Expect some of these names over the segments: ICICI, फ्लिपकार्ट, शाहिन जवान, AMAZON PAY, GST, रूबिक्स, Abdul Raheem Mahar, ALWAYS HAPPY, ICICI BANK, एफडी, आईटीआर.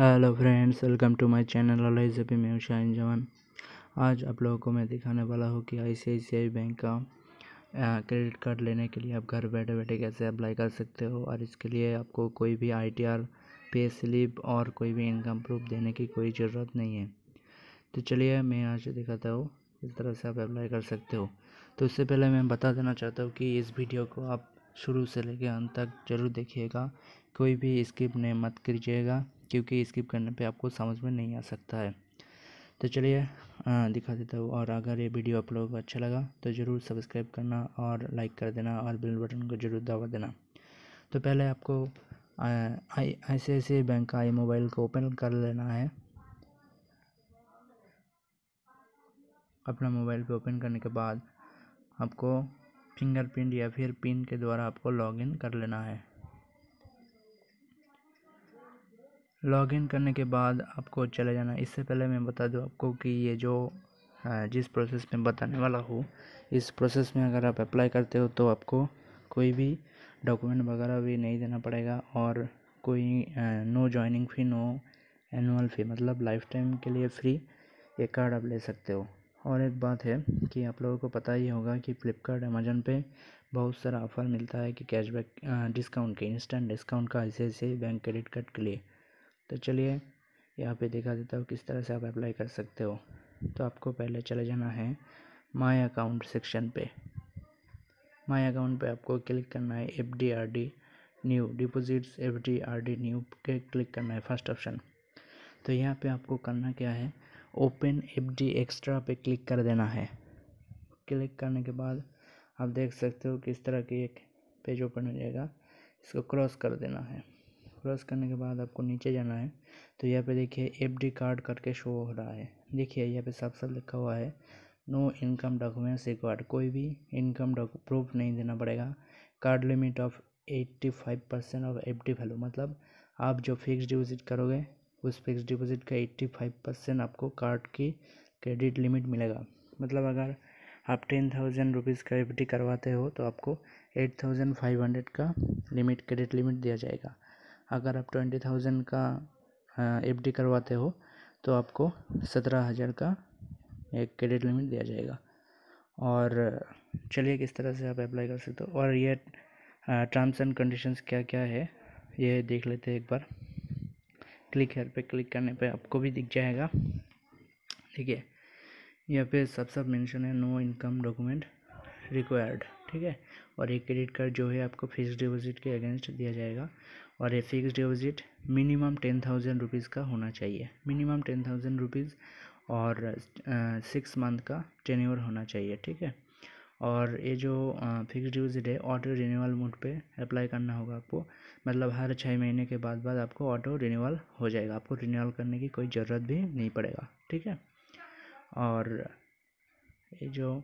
Hello friends, welcome to my channel always happy. मैं शाहिन जवान। आज आप लोगों को मैं दिखाने वाला हूँ कि आईसीआईसीआई बैंक का क्रेडिट कार्ड लेने के लिए आप घर बैठे बैठे कैसे अप्लाई कर सकते हो। और इसके लिए आपको कोई भी आईटीआर, पे स्लिप और कोई भी इनकम प्रूफ देने की कोई ज़रूरत नहीं है। तो चलिए मैं आज दिखाता हूँ इस तरह से आप अप्लाई कर सकते हो। तो इससे पहले मैं बता देना चाहता हूँ कि इस वीडियो को आप शुरू से लेकर अंत तक जरूर देखिएगा, कोई भी स्किप नहीं मत कीजिएगा, क्योंकि स्किप करने पे आपको समझ में नहीं आ सकता है। तो चलिए दिखा देता हूँ। और अगर ये वीडियो आप लोगों को अच्छा लगा तो ज़रूर सब्सक्राइब करना और लाइक कर देना और बेल बटन को ज़रूर दबा देना। तो पहले आपको आईसीआईसीआई बैंक का आई मोबाइल को ओपन कर लेना है। अपना मोबाइल पे ओपन करने के बाद आपको फिंगरप्रिंट या फिर पिन के द्वारा आपको लॉगिन कर लेना है। लॉगिन करने के बाद आपको चले जाना। इससे पहले मैं बता दूं आपको कि ये जो जिस प्रोसेस में बताने वाला हूँ, इस प्रोसेस में अगर आप अप्लाई करते हो तो आपको कोई भी डॉक्यूमेंट वगैरह भी नहीं देना पड़ेगा और कोई no joining fee, no annual fee, मतलब लाइफ टाइम के लिए फ्री ये कार्ड आप ले सकते हो। और एक बात है कि आप लोगों को पता ही होगा कि फ्लिपकार्ट, अमेजन पे बहुत सारा ऑफ़र मिलता है कि कैशबैक डिस्काउंट के, इंस्टेंट डिस्काउंट का आईसीआईसीआई बैंक क्रेडिट कार्ड के लिए। तो चलिए यहाँ पे दिखा देता हूँ किस तरह से आप अप्लाई कर सकते हो। तो आपको पहले चले जाना है माय अकाउंट सेक्शन पे। माय अकाउंट पे आपको क्लिक करना है FD RD new deposits, FD RD new पे क्लिक करना है, फर्स्ट ऑप्शन। तो यहाँ पे आपको करना क्या है, ओपन एफडी एक्स्ट्रा पे क्लिक कर देना है। क्लिक करने के बाद आप देख सकते हो किस तरह की एक पेज ओपन हो जाएगा। इसको क्रॉस कर देना है। क्रॉस करने के बाद आपको नीचे जाना है। तो यहाँ पे देखिए एफडी कार्ड करके शो हो रहा है। देखिए यहाँ पे साफ साफ लिखा हुआ है नो इनकम डॉक्यूमेंट्स रिक्वायर्ड, कोई भी इनकम प्रूफ नहीं देना पड़ेगा। Card limit of 85% of एफडी value, मतलब आप जो फिक्स डिपोजिट करोगे उस फिक्स डिपॉजिट का 85% आपको कार्ड की क्रेडिट लिमिट मिलेगा। मतलब अगर आप 10,000 रुपीज़ का एफडी करवाते हो तो आपको 8,500 का लिमिट, क्रेडिट लिमिट दिया जाएगा। अगर आप 20,000 का एफडी करवाते हो तो आपको 17,000 का एक क्रेडिट लिमिट दिया जाएगा। और चलिए किस तरह से आप अप्लाई कर सकते हो और ये टर्म्स एंड कंडीशंस क्या क्या है ये देख लेते हैं एक बार। क्लिक हेयर पे क्लिक करने पे आपको भी दिख जाएगा। ठीक है, यहाँ पे सब मेंशन है नो इनकम डॉक्यूमेंट रिक्वायर्ड। ठीक है, और ये क्रेडिट कार्ड जो है आपको फिक्स डिपॉजिट के अगेंस्ट दिया जाएगा। और ये फिक्स डिपॉजिट मिनिमम 10,000 रुपीज़ का होना चाहिए, मिनिमम 10,000 रुपीज़ और 6 मंथ का टेन्योर होना चाहिए। ठीक है, और ये जो फिक्स डिपोजिट है ऑटो रिन्यूअल मोड पे अप्लाई करना होगा आपको, मतलब हर 6 महीने के बाद आपको ऑटो रिन्यूअल हो जाएगा, आपको रिन्यूअल करने की कोई ज़रूरत भी नहीं पड़ेगा। ठीक है, और ये जो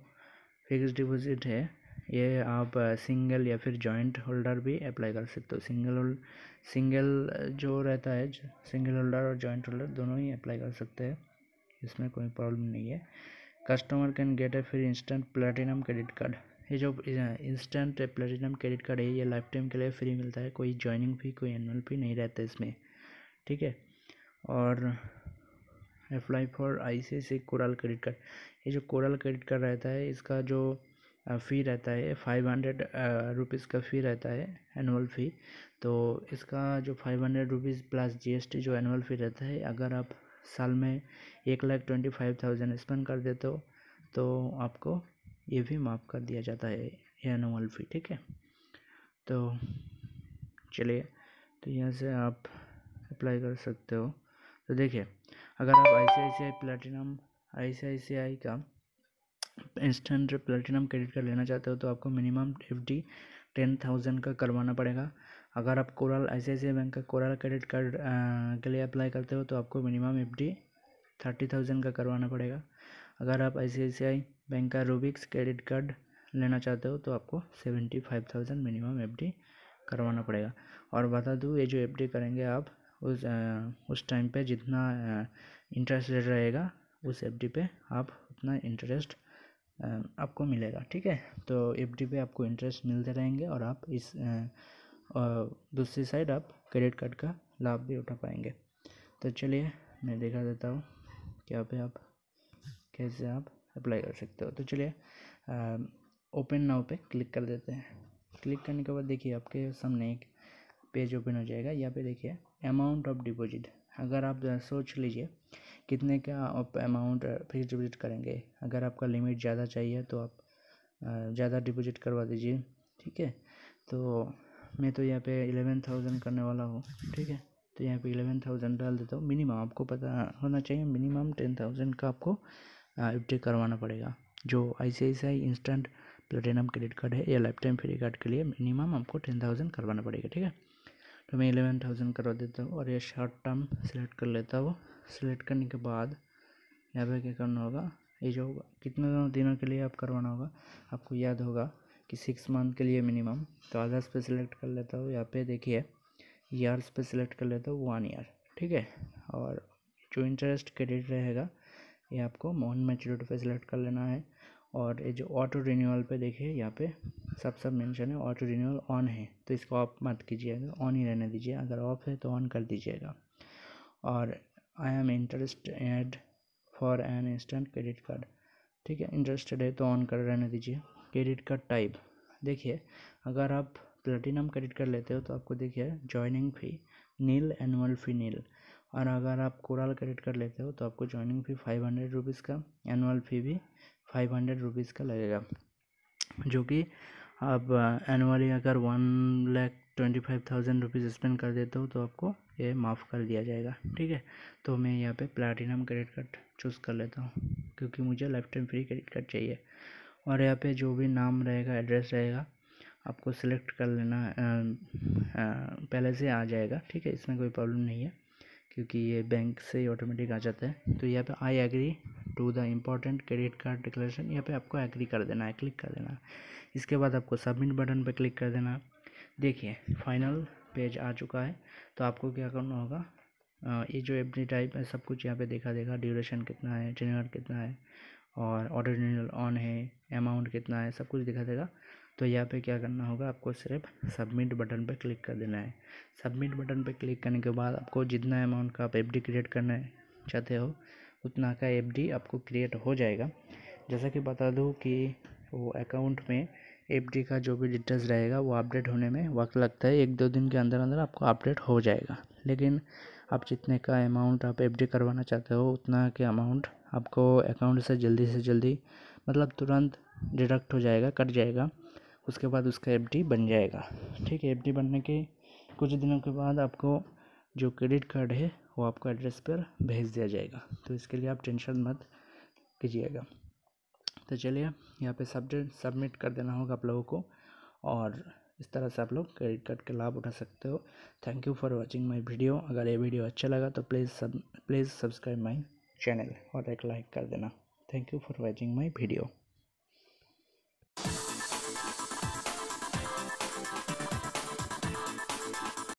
फिक्स डिपोजिट है ये आप सिंगल या फिर जॉइंट होल्डर भी अप्लाई कर सकते हो। सिंगल जो रहता है, सिंगल होल्डर और जॉइंट होल्डर दोनों ही अप्लाई कर सकते हैं, इसमें कोई प्रॉब्लम नहीं है। कस्टमर कैन गेट ए फिर इंस्टेंट प्लैटिनम क्रेडिट कार्ड। ये जो इंस्टेंट प्लैटिनम क्रेडिट कार्ड है ये लाइफ टाइम के लिए फ्री मिलता है, कोई ज्वाइनिंग फ़ी, कोई एनुअल फ़ी नहीं रहता इसमें। ठीक है, और apply for ICICI coral credit card. ये जो कोरल क्रेडिट कार्ड रहता है इसका जो फ़ी रहता है 500 रुपीज़ का फ़ी रहता है एनुअल फ़ी। तो इसका जो 500 रुपीज़ प्लस GST जो एनुअल फ़ी रहता है, अगर आप साल में 1,25,000 स्पेंड कर देते हो तो आपको ये भी माफ़ कर दिया जाता है एनुअल फ़ी। ठीक है, तो चलिए तो यहाँ से आप अप्लाई कर सकते हो। तो देखिए अगर आप आईसीआईसीआई प्लैटिनम, आईसीआईसीआई का इंस्टेंट प्लैटिनम क्रेडिट कार्ड लेना चाहते हो तो आपको मिनिमम एफडी 10,000 का करवाना पड़ेगा। अगर आप कोरल, आईसीआईसीआई बैंक का कोरल क्रेडिट कार्ड के लिए अप्लाई करते हो तो आपको मिनिमम एफडी 30,000 का करवाना पड़ेगा। अगर आप आईसीआईसीआई बैंक का रूबिक्स क्रेडिट कार्ड लेना चाहते हो तो आपको 75,000 मिनिमम एफडी करवाना पड़ेगा। और बता दूँ ये जो एफडी करेंगे आप उस टाइम पे जितना इंटरेस्ट रेट रहेगा उस एफडी पे आप उतना इंटरेस्ट आपको मिलेगा। ठीक है, तो एफडी पे आपको इंटरेस्ट मिलते रहेंगे और आप इस दूसरी साइड आप क्रेडिट कार्ड का लाभ भी उठा पाएंगे। तो चलिए मैं दिखा देता हूँ यहाँ पे आप कैसे आप अप्लाई कर सकते हो। तो चलिए ओपन नाउ पे क्लिक कर देते हैं। क्लिक करने के बाद देखिए आपके सामने एक पेज ओपन हो जाएगा। यहाँ पे देखिए अमाउंट ऑफ डिपॉजिट, अगर आप सोच लीजिए कितने का आप अमाउंट फिक्स डिपॉजिट करेंगे। अगर आपका लिमिट ज़्यादा चाहिए तो आप ज़्यादा डिपॉजिट करवा दीजिए, ठीक है। तो मैं तो यहाँ पे 11,000 करने वाला हूँ, ठीक है। तो यहाँ पे 11,000 डाल देता हूँ। मिनिमम आपको पता होना चाहिए, मिनिमम 10,000 का आपको अपडेट करवाना पड़ेगा। जो ICICI instant platinum credit card है या लाइफ टाइम फ्री कार्ड के लिए मिनिमम आपको 10,000 करवाना पड़ेगा, ठीक है। तो मैं 11,000 करवा देता हूँ और ये शॉर्ट टर्म सेलेक्ट कर लेता हूँ। सेलेक्ट करने के बाद यहाँ पे क्या करना होगा, ये जो कितने दिनों के लिए आप करवाना होगा आपको याद होगा कि 6 मंथ के लिए मिनिमम। तो आधार्स पे सिलेक्ट कर लेता हूँ। यहाँ पे देखिए ईयर्स पे सिलेक्ट कर लेता हूँ 1 ईयर, ठीक है। और जो इंटरेस्ट क्रेडिट रहेगा ये आपको मॉन मैच्योरिटी पे सिलेक्ट कर लेना है। और ये जो ऑटो रिन्यूअल पे देखिए यहाँ पे सब मेंशन है, ऑटो रिन्यूअल ऑन है तो इसको ऑफ मत कीजिएगा, ऑन ही रहने दीजिए। अगर ऑफ है तो ऑन कर दीजिएगा। और I am interested for an instant credit card, ठीक है, इंटरेस्टेड है तो ऑन कर रहने दीजिए। क्रेडिट कार्ड टाइप देखिए, अगर आप प्लेटिनम क्रेडिट कार्ड लेते हो तो आपको देखिए जॉइनिंग फ़ी नील, एनुअल फ़ी नील। और अगर आप कोरल क्रेडिट कार्ड लेते हो तो आपको जॉइनिंग फ़ी 500 रुपीज़ का, एनुअल फ़ी भी 500 रुपीज़ का लगेगा, जो कि आप एनुअली अगर 1,25,000 रुपीज़ स्पेंड कर देते हो तो आपको ये माफ़ कर दिया जाएगा, ठीक है। तो मैं यहाँ पे प्लेटिनम क्रेडिट कार्ड चूज़ कर लेता हूँ क्योंकि मुझे lifetime free credit card चाहिए। और यहाँ पे जो भी नाम रहेगा, एड्रेस रहेगा, आपको सिलेक्ट कर लेना पहले से आ जाएगा, ठीक है। इसमें कोई प्रॉब्लम नहीं है क्योंकि ये बैंक से ही ऑटोमेटिक आ जाता है। तो यहाँ पे I agree to the important credit card declaration, यहाँ पे आपको एग्री कर देना है, क्लिक कर देना। इसके बाद आपको सबमिट बटन पे क्लिक कर देना। देखिए फाइनल पेज आ चुका है। तो आपको क्या करना होगा, ये जो एफ डी टाइप है सब कुछ यहाँ पे देखा ड्यूरेशन कितना है, टेन्योर कितना है और ऑटो रिन्यूअल ऑन है, अमाउंट कितना है, सब कुछ दिखा देगा। तो यहाँ पे क्या करना होगा, आपको सिर्फ सबमिट बटन पे क्लिक कर देना है। सबमिट बटन पे क्लिक करने के बाद आपको जितना अमाउंट का आप एफडी क्रिएट करना चाहते हो उतना का एफडी आपको क्रिएट हो जाएगा। जैसा कि बता दूँ कि वो अकाउंट में एफडी का जो भी डिटेल्स रहेगा वो अपडेट होने में वक्त लगता है, 1-2 दिन के अंदर अंदर आपको अपडेट हो जाएगा। लेकिन आप जितने का अमाउंट आप एफडी करवाना चाहते हो उतना के अमाउंट आपको अकाउंट से जल्दी मतलब तुरंत डिडक्ट हो जाएगा, कट जाएगा। उसके बाद उसका एफडी बन जाएगा, ठीक है। एफडी बनने के कुछ दिनों के बाद आपको जो क्रेडिट कार्ड है वो आपको एड्रेस पर भेज दिया जाएगा। तो इसके लिए आप टेंशन मत कीजिएगा। तो चलिए यहाँ पे सबमिट कर देना होगा आप लोगों को। और इस तरह से आप लोग क्रेडिट कार्ड का लाभ उठा सकते हो। Thank you for watching my video. अगर ये वीडियो अच्छा लगा तो प्लीज़ सब्सक्राइब माई चैनल और एक लाइक कर देना। Thank you for watching my video.